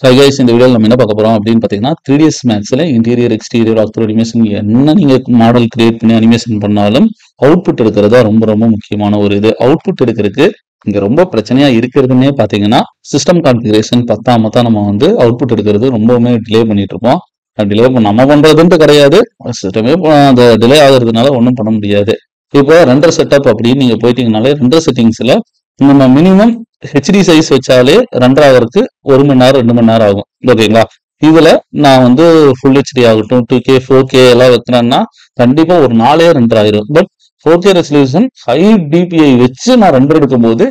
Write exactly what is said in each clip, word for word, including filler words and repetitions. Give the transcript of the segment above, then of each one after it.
So guys, இந்த வீடியோவில் நம்ம என்ன பார்க்க போகிறோம் அப்படின்னு பார்த்தீங்கன்னா த்ரீ டிஎஸ் மேக்ஸில் இன்டீரியர் எக்ஸ்டீரியர் ஆஃப்டர் அனிமேஷன் என்ன நீங்கள் மாடல் கிரியேட் பண்ணி அனிமேஷன் பண்ணாலும் அவுட்புட் எடுக்கிறதா ரொம்ப ரொம்ப முக்கியமான ஒரு இது. அவுட்புட் எடுக்கிறதுக்கு இங்கே ரொம்ப பிரச்சனையாக இருக்கிறதுனே பார்த்தீங்கன்னா சிஸ்டம் கான்ஃபிகரேஷன் பத்தாம தான் நம்ம வந்து அவுட்புட் எடுக்கிறது ரொம்பவுமே டிலே பண்ணிட்டு இருக்கோம். டிலே நம்ம பண்ணுறதுன்ட்டு கிடையாது, சிஸ்டமே அந்த டிலே ஆகுறதுனால ஒன்றும் பண்ண முடியாது. இப்போ ரெண்டர் செட்டப் அப்படின்னு நீங்கள் போயிட்டீங்கனாலே ரெண்டர் செட்டிங்ஸில் நம்ம மினிமம் ஹெச்டி சைஸ் வச்சாலே ரெண்டர் ஆகிறதுக்கு ஒரு மணி நேரம் ரெண்டு மணி நேரம் ஆகும். ஓகேங்களா, இதுல நான் வந்து ஃபுல் ஹெச்டி ஆகட்டும் டூ கே ஃபோர் கே எல்லாம் வைக்கிறேன்னா கண்டிப்பா ஒரு நாளே ரெண்டர் ஆயிரும். But four K resolution five DPI வச்சு நான் ரெண்டர் எடுக்கும் போது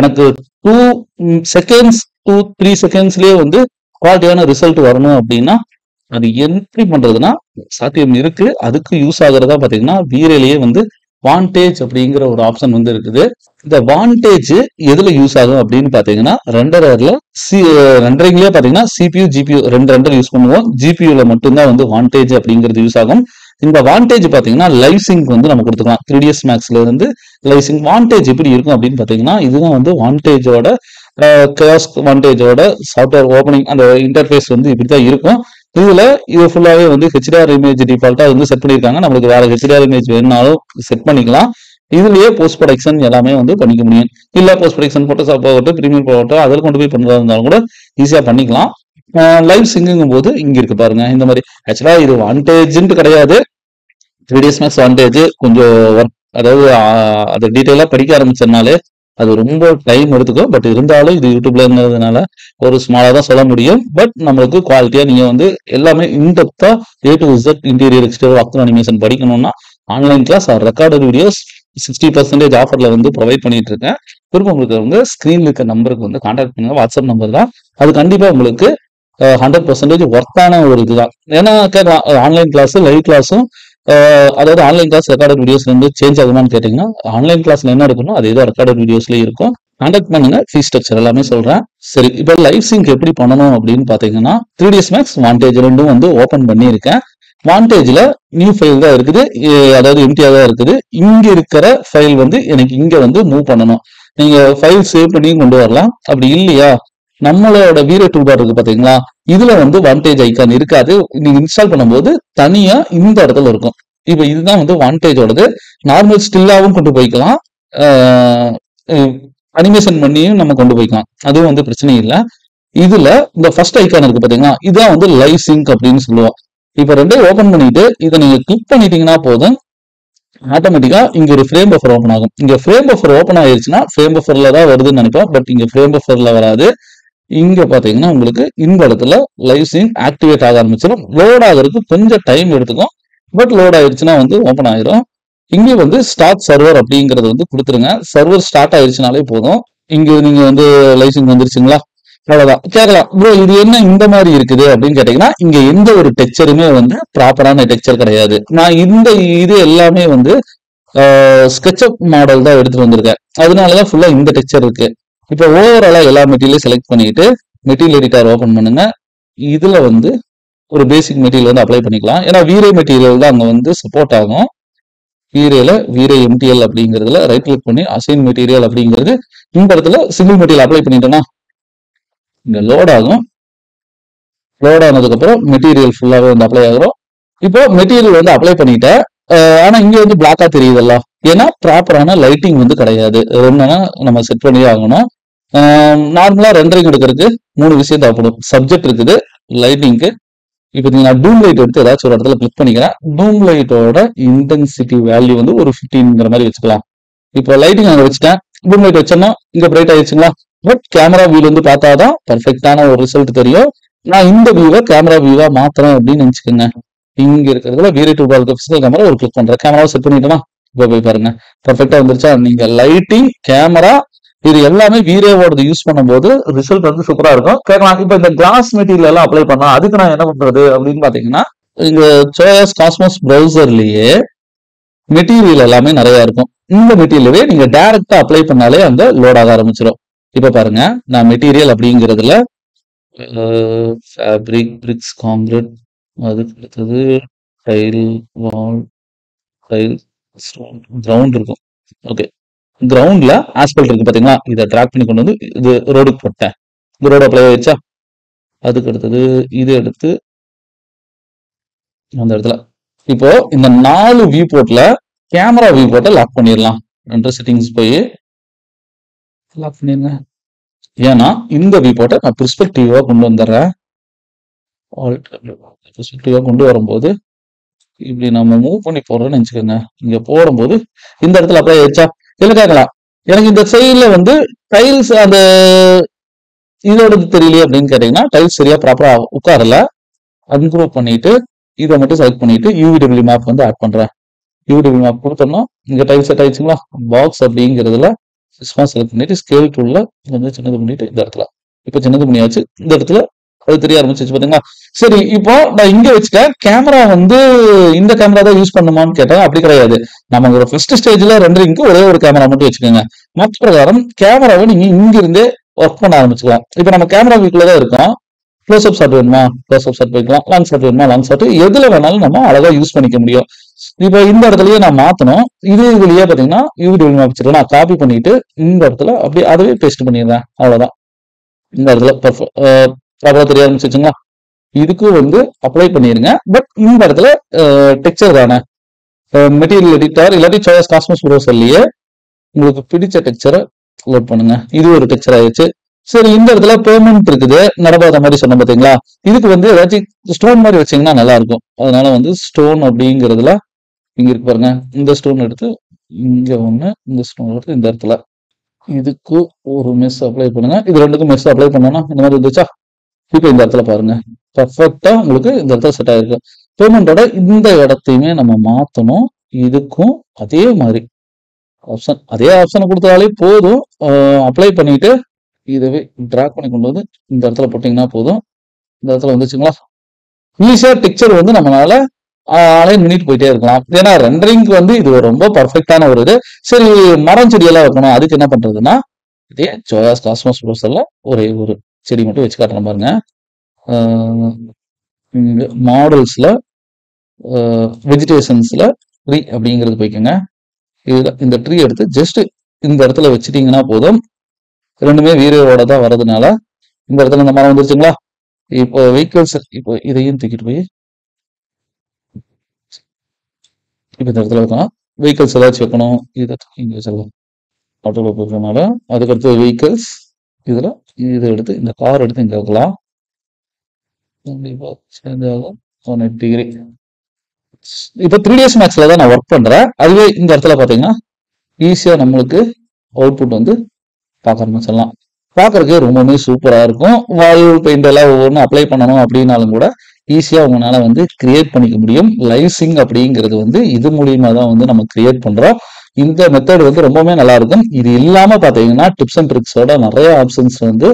எனக்கு டூ செகண்ட்ஸ் டூ த்ரீ செகண்ட்ஸ்லயே வந்து குவாலிட்டியான ரிசல்ட் வரணும். அப்படின்னா அது எப்படி பண்றதுன்னா சாத்தியம் இருக்கு. அதுக்கு யூஸ் ஆகுறதா பாத்தீங்கன்னா வீரேலயே வந்து வான்டேஜ் அப்படிங்கிற ஒரு ஆப்ஷன் வந்து இருக்குது. இந்த வான்டேஜ் எதுல யூஸ் ஆகும் அப்படின்னு பாத்தீங்கன்னா ரெண்டரர்ல சி ரெண்டரிங்லயே பாத்தீங்கன்னா சிபியூ ஜிபியூ ரெண்டு ரெண்டர் யூஸ் பண்ணுவோம். ஜிபியூல மட்டும்தான் வந்து வான்டேஜ் அப்படிங்கிறது யூஸ் ஆகும். இந்த வான்டேஜ் பாத்தீங்கன்னா லைவ் சிங்க் வந்து நம்ம கொடுத்துக்கலாம். த்ரீ டிஎஸ் மேக்ஸ்ல இருந்து லைவ் சிங்க் வான்டேஜ் எப்படி இருக்கும் அப்படின்னு பாத்தீங்கன்னா இதுதான் வந்து வான்டேஜோட கிராஸ் வான்டேஜோட சாஃப்ட்வேர் ஓபனிங் அந்த இன்டர்ஃபேஸ் வந்து இப்படிதான் இருக்கும். இதுல இது ஃபுல்லாவே வந்து ஹெச்டிஆர் இமேஜ் டிஃபால்ட்டா வந்து செட் பண்ணிருக்காங்க. நம்மளுக்கு வேற ஹெச்டிஆர் இமேஜ் வேணும்னாலும் செட் பண்ணிக்கலாம். இதுலயே போஸ்ட் ப்ரொடக்ஷன் எல்லாமே வந்து பண்ணிக்க முடியும். இல்ல போஸ்ட் ப்ரொடக்ஷன் போட்டோஷாப் ஆகட்டும் பிரீமியர் ப்ரோ ஆகட்டும் அதில் கொண்டு போய் பண்றதா இருந்தாலும் கூட ஈஸியா பண்ணிக்கலாம். லைவ் சிங்குங்கும் போது இங்க இருக்கு பாருங்க இந்த மாதிரி. ஆக்சுவலா இது வான்டேஜ்ன்ட்டு கிடையாது, த்ரீ டிஎஸ் மேக்ஸ் வான்டேஜ் கொஞ்சம் ஒர்க், அதாவது அதை டீட்டெயிலா படிக்க ஆரம்பிச்சதுனாலே அது ரொம்ப டைம் எடுத்துக்கும். பட் இருந்தாலும் இது யூடியூப்லங்கிறதுனால ஒரு ஸ்மாலா தான் சொல்ல முடியும். பட் நம்மளுக்கு குவாலிட்டியா நீங்க வந்து எல்லாமே இன்டெப்தா A to Z interior exterior after animation படிக்கணும்னா online class or recorded videos sixty percentage ஆஃபர்ல வந்து ப்ரொவைட் பண்ணிட்டு இருக்கேன். திரும்ப உங்களுக்கு வந்து ஸ்கிரீன்ல இருக்க நம்பருக்கு வந்து கான்டாக்ட் பண்ணுங்க. வாட்ஸ்அப் நம்பர் தான் அது. கண்டிப்பா உங்களுக்கு ஹண்ட்ரட் பர்சன்டேஜ் ஒர்த்தான ஒரு இதுதான். ஏன்னா கேட்கலாம் ஆன்லைன் கிளாஸ் லைவ் கிளாஸும் அதாவது ஆன்லைன் கிளாஸ் ரெக்கார்டட் வீடியோஸ்ல இருந்து சேஞ்ச் ஆகுமான்னு கேட்டீங்கன்னா ஆன்லைன் கிளாஸ்ல என்ன இருக்கணும் அது ஏதோ ரெக்கார்டட் வீடியோஸ்லயே இருக்கும். கான்டாக்ட் பண்ணுங்க, ஃபீ ஸ்ட்ரக்சர் எல்லாமே சொல்றேன். சரி, இப்போ லைவ் சிங்க் எப்படி பண்ணணும் அப்படின்னு பாத்தீங்கன்னா த்ரீ டிஎஸ் மேக்ஸ் வான்டேஜ் ரெண்டும் வந்து ஓபன் பண்ணியிருக்கேன். வான்டேஜ்ல நியூ ஃபைல் தான் இருக்குது, அதாவது எம்டியா தான் இருக்குது. இங்க இருக்கிற ஃபைல் வந்து எனக்கு இங்க வந்து மூவ் பண்ணணும். நீங்க ஃபைல் சேவ் பண்ணி கொண்டு வரலாம். அப்படி இல்லையா நம்மளோட வீரே டூல்பார் இருக்கு பாத்தீங்களா, இதுல வந்து வான்டேஜ் ஐக்கான் இருக்காது. நீங்க இன்ஸ்டால் பண்ணும்போது தனியா இந்த இடத்துல இருக்கும். இப்ப இதுதான் வந்து வான்டேஜோடது. நார்மல் ஸ்டில்லாவும் கொண்டு போய்க்கலாம், அனிமேஷன் பண்ணியும் நம்ம கொண்டு போய்க்கலாம், அதுவும் வந்து பிரச்சனை இல்லை. இதுல இந்த ஃபர்ஸ்ட் ஐக்கான் இருக்கு பாத்தீங்களா, இதுதான் வந்து லைவ் சிங்க் அப்படின்னு சொல்லுவோம். இப்ப ரெண்டே ஓபன் பண்ணிட்டு இதை நீங்க கிளிக் பண்ணிட்டீங்கன்னா போதும், ஆட்டோமேட்டிக்கா இங்க ஒரு ஃப்ரேம் பஃபர் ஓபன் ஆகும். இங்க ஃப்ரேம் பஃபர் ஓபன் ஆயிருச்சுன்னா ஃப்ரேம் பஃபர்ல தான் வருதுன்னு நினைப்போம். பட் இங்க ஃப்ரேம் பஃபர்ல வராது. இங்க பாத்தீங்கன்னா உங்களுக்கு இந்த இடத்துல லைவ் சிங் ஆக்டிவேட் ஆக ஆரம்பிச்சிடும். லோட் ஆகிறதுக்கு கொஞ்சம் டைம் எடுத்துக்கும், பட் லோட் ஆயிடுச்சுன்னா வந்து ஓபன் ஆயிரும். இங்க வந்து ஸ்டார்ட் சர்வர் அப்படிங்கறது வந்து கொடுத்துருங்க. சர்வர் ஸ்டார்ட் ஆயிடுச்சுனாலே போதும். இங்க நீங்க வந்து லைவ் சிங் வந்துருச்சுங்களா, அவ்வளவுதான். கேட்கலாம் ப்ரோ இது என்ன இந்த மாதிரி இருக்குது அப்படின்னு கேட்டீங்கன்னா இங்க எந்த ஒரு டெக்சருமே வந்து ப்ராப்பரான டெக்சர் கிடையாது. நான் இந்த இது எல்லாமே வந்து ஸ்கெட்சப் மாடல் தான் எடுத்துட்டு வந்திருக்கேன். அதனாலதான் ஃபுல்லா இந்த டெக்சர் இருக்கு. இப்போ ஓவராலா எல்லா மெட்டீரியலையும் செலக்ட் பண்ணிட்டு மெட்டீரியல் எடிட்டர் ஓபன் பண்ணுங்க. இதுல வந்து ஒரு பேசிக் மெட்டீரியல் வந்து அப்ளை பண்ணிக்கலாம். ஏன்னா வீரே மெட்டீரியல் தான் அங்க வந்து சப்போர்ட் ஆகும். வீரேல வீரே எம்டிஎல் அப்படிங்கிறதுல ரைட் கிளிக் பண்ணி அசைன் மெட்டீரியல் அப்படிங்கிறது இந்த இடத்துல சிங்கிள் மெட்டீரியல் அப்ளை பண்ணிட்டோம்னா இங்க லோட் ஆகும். லோட் ஆனதுக்கு அப்புறம் மெட்டீரியல் ஃபுல்லாவே வந்து அப்ளை ஆகிறோம். இப்போ மெட்டீரியல் வந்து அப்ளை பண்ணிட்டேன். ஆனா இங்க வந்து பிளாக்கா தெரியுதல்ல, ஏன்னா ப்ராப்பரான லைட்டிங் வந்து கிடையாது. என்னன்னா நம்ம செட் பண்ணியே ஆகணும். நார்மலா ரெண்டரிங் எடுக்கிறதுக்கு மூணு விஷயம் தேவைப்படும். சப்ஜெக்ட் இருக்குது, லைட்டிங்க்கு. இப்போ நீங்க நான் டூம் லைட் எடுத்து ஏதாச்சும் ஒரு இடத்துல கிளிக் பண்ணிக்கிறேன். டூம் லைட்டோட இன்டென்சிட்டி வேல்யூ வந்து ஒரு ஃபிஃப்டீன்ங்கிற மாதிரி வச்சுக்கலாம். இப்போ லைட்டிங் அங்கே வச்சுட்டேன், டூம் லைட் வச்சோம்னா இங்க பிரைட் ஆயிடுச்சுங்களா. பட் கேமரா வியூல வந்து பார்த்தாதான் பர்ஃபெக்டான ஒரு ரிசல்ட் தெரியும். நான் இந்த வியூவை கேமரா வியூவா மாத்திரம் அப்படின்னு நினைச்சுக்கோங்க. இங்க இருக்கிறதுல வீரே டூல்பார் பிசிக்கல் கேமரா ஒரு கிளிக் பண்றேன். கேமராவை செட் பண்ணிட்டோம்னா இப்போ போய் பாருங்க பர்ஃபெக்டா வந்துருச்சா. நீங்க லைட்டிங் கேமரா இது எல்லாமே வீரேவோட யூஸ் பண்ணும்போது ரிசல்ட் வந்து சூப்பரா இருக்கும். கேட்கலாம் இப்ப இந்த கிளாஸ் மெட்டீரியல் எல்லாம் அப்ளை பண்ணா அதுக்கு நான் என்ன பண்றது அப்படின்னு பாத்தீங்கன்னா இந்த சாயஸ் காஸ்மோஸ் ப்ரௌசர்லயே மெட்டீரியல் எல்லாமே நிறைய இருக்கும். இந்த மெட்டீரியலவே நீங்க டைரக்டா அப்ளை பண்ணாலே அந்த லோட் ஆக ஆரம்பிச்சிடும். இப்ப பாருங்க நான் மெட்டீரியல் அப்படிங்கிறதுல ஃபேப்ரிக் பிரிக்ஸ் காங்கிரீட் அதுக்கு அடுத்தது tile wall tile stone ground இருக்கும். ஓகே, கிரவுண்ட்ல ஆஸ்பல்ட் இருக்கு பாத்தீங்களா, இதை ட்ராக் பண்ணி கொண்டு வந்து இது ரோடுக்கு போட்டேன். இந்த ரோடு அப்ளை ஆயிடுச்சா. அதுக்கு அடுத்தது இது எடுத்து அந்த இடத்துல இப்போ இந்த நாலு வியூ போர்ட்ல கேமரா வியூ போர்ட்டை லாக் பண்ணிடலாம். என்ற செட்டிங்ஸ் போய் லாக் பண்ணிருங்க. ஏன்னா இந்த வியூ போர்ட்டை நான் பெர்ஸ்பெக்டிவா கொண்டு வந்துடுறேன். பெர்ஸ்பெக்டிவா கொண்டு வரும்போது இப்படி நம்ம மூவ் பண்ணி போடுறோம்னு நினைச்சுக்கோங்க. இங்க போடும்போது இந்த இடத்துல அப்படியே ஆயிடுச்சா இல்ல கேட்கலாம், எனக்கு இந்த சைட்ல வந்து டைல்ஸ் அந்த இதோட தெரியலையே அப்படின்னு கேட்டீங்கன்னா டைல்ஸ் சரியா ப்ராப்பரா உட்காரல. அன்க்ரூப் பண்ணிட்டு இதை மட்டும் செலக்ட் பண்ணிட்டு யூவிடபிள்யூ மேப் வந்து ஆட் பண்றேன். யூவிடபிள்யூ மேப் கொடுத்தோம்னா இங்க டைல்ஸ் செட் ஆயிடுச்சுங்களா. பாக்ஸ் அப்படிங்கிறதுல சிஸ்டம் செலக்ட் பண்ணிட்டு ஸ்கேல் டூல்ல வந்து சின்னது பண்ணிட்டு இந்த இடத்துல இப்ப சின்னது பண்ணியாச்சு. இந்த இடத்துல அது தெரிய ஆரம்பிச்சிச்சு பாத்தீங்களா. சரி, இப்போ நான் இங்க வச்சுட்டேன். கேமரா வந்து இந்த கேமரா தான் யூஸ் பண்ணுமான்னு கேட்டேன். அப்படி கிடையாது. நம்ம ஃபர்ஸ்ட் ஸ்டேஜ்ல ரெண்டரிங்க்கு ஒரே ஒரு கேமரா மட்டும் வச்சுக்கோங்க. மற்ற பிரகாரம் கேமராவை நீங்க இங்கிருந்தே ஒர்க் பண்ண ஆரம்பிச்சுக்கலாம். இப்ப நம்ம கேமரா வீக்குள்ளதான் இருக்கோம். க்ளோஸ் அப் ஷாட் வேணுமா க்ளோஸ் அப் ஷாட் போய்க்கலாம், லாங் ஷாட் வேணுமா லாங் ஷாட், எதுல வேணாலும் நம்ம அழகா யூஸ் பண்ணிக்க முடியும். இப்ப இந்த இடத்துலயே நான் மாத்தணும். இது இதுலயே பாத்தீங்கன்னா யூடியூப் வச்சிருக்கேன். நான் காப்பி பண்ணிட்டு இந்த இடத்துல அப்படி அதுவே பேஸ்ட் பண்ணிடுறேன். அவ்வளவுதான். இந்த இடத்துல ப்ராப்பரா தெரிய ஆரம்பிச்சுங்களா. இதுக்கும் வந்து அப்ளை பண்ணிருங்க. பட் இந்த இடத்துல டெக்ஸ்சர் தானே மெட்டீரியல் எடிட்டர் இல்லாட்டி சாய்ஸ் காஸ்மோஸ் ப்ரோ சொல்லியே உங்களுக்கு பிடிச்ச டெக்ஸ்சரை லோட் பண்ணுங்க. இது ஒரு டெக்ஸ்சர் ஆயிடுச்சு. சரி, இந்த இடத்துல பேமெண்ட் இருக்குது நடப்பாத மாதிரி சொன்ன பாத்தீங்களா. இதுக்கு வந்து ஏதாச்சும் ஸ்டோன் மாதிரி வச்சீங்கன்னா நல்லா இருக்கும். அதனால வந்து ஸ்டோன் அப்படிங்கிறதுல இங்க இருக்கு பாருங்க. இந்த ஸ்டோன் எடுத்து இங்க ஒண்ணு, இந்த ஸ்டோன் எடுத்து இந்த இடத்துல இதுக்கு ஒரு மெஸ் அப்ளை பண்ணுங்க. இது ரெண்டுக்கும் மெஸ் அப்ளை பண்ணோம்னா இந்த மாதிரி இருந்துச்சா. இப்ப இந்த இடத்துல பாருங்க, பர்ஃபெக்டா உங்களுக்கு இந்த இடத்துல செட் ஆயிருக்கு. பேமெண்டோட இந்த இடத்தையுமே நம்ம மாத்தணும். இதுக்கும் அதே மாதிரி ஆப்ஷன், அதே ஆப்ஷனை கொடுத்தாலே போதும். அப்ளை பண்ணிட்டு இதுவே டிராக் பண்ணி கொண்டு வந்து இந்த இடத்துல போட்டிங்கன்னா போதும். இந்த இடத்துல வந்துச்சுங்களா. ஈஸியா டெக்ஸ்சர் வந்து நம்மளால அலைன் பண்ணிட்டு போயிட்டே இருக்கலாம். ஏன்னா ரெண்டரிங்க்கு வந்து இது ரொம்ப பர்ஃபெக்டான ஒரு இது. சரி, மரம் செடியெல்லாம் வைக்கணும். அதுக்கு என்ன பண்றதுன்னா இதே சாயாஸ் காஸ்மோஸ் ப்ரோஸ்ல ஒரே ஒரு செடி மட்டும் வச்சு காட்டுறேன் பாருங்க. மாடல்ஸ்ல வெஜிடேஷன்ஸ்ல ட்ரீ அப்படிங்கிறது போய்க்குங்க. இதுல இந்த ட்ரீ எடுத்து ஜஸ்ட் இந்த இடத்துல வச்சுட்டீங்கன்னா போதும். ரெண்டுமே வீரோட தான் வர்றதுனால இந்த இடத்துல இந்த மரம் வந்துருச்சுங்களா. இப்போ வெஹிக்கிள்ஸ் இப்போ இதையும் தூக்கிட்டு போய் இப்ப இந்த இடத்துல வைக்கணும். வெஹிக்கிள்ஸ் ஏதாச்சும் வைக்கணும். இதை இங்க வச்சிடலாம். ஆட்டோல போய்க்கறதுனால அதுக்கடுத்து வெஹிக்கிள்ஸ் இதுல இதை எடுத்து இந்த கார் எடுத்து இங்க வைக்கலாம். கண்டிப்பா சேர்ந்தாலும் டிகிரி இப்ப த்ரீ டேஸ் மேக்ஸ்ல தான் நான் ஒர்க் பண்றேன். அதுவே இந்த இடத்துல பாத்தீங்கன்னா ஈஸியா நம்மளுக்கு அவுட்புட் வந்து பார்க்கறோம்னு சொல்லலாம். பார்க்கறதுக்கு ரொம்பவுமே சூப்பரா இருக்கும். வாயு பெயிண்ட் எல்லாம் ஒவ்வொன்றும் அப்ளை பண்ணணும் அப்படின்னாலும் கூட ஈஸியா உங்களால வந்து கிரியேட் பண்ணிக்க முடியும். லைசிங் அப்படிங்கிறது வந்து இது மூலியமா தான் வந்து நம்ம கிரியேட் பண்றோம். இந்த மெத்தட் வந்து ரொம்பவுமே நல்லா இருக்கும். இது இல்லாம பாத்தீங்கன்னா டிப்ஸ் அண்ட் ட்ரிக்ஸோட நிறைய ஆப்ஷன்ஸ் வந்து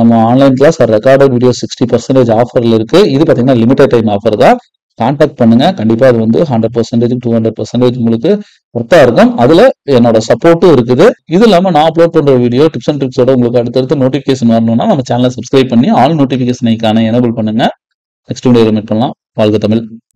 நம்ம online class recorded video sixty percentage ஆஃபர்ல இருக்கு. இது பாத்தீங்கன்னா லிமிடெட் டைம் ஆஃபர் தான். கான்டாக்ட் பண்ணுங்க. கண்டிப்பா அது வந்து hundred percentage two hundred percentage உங்களுக்கு ஒர்த்தா இருக்கும். அதுல என்னோட சப்போர்ட்டும் இருக்குது. இது இல்லாம நான் அப்லோட் பண்ற வீடியோ டிப்ஸ் அண்ட் ட்ரிக்ஸோட உங்களுக்கு அடுத்தடுத்து நோட்டிபிகேஷன் வரணும்னா நம்ம சேனலை சப்ஸ்கிரைப் பண்ணி ஆல் நோட்டிபிகேஷன் எனபிள் பண்ணுங்க. நெக்ஸ்ட் வீடியோ மீட் பண்ணலாம். வாழ்க தமிழ்.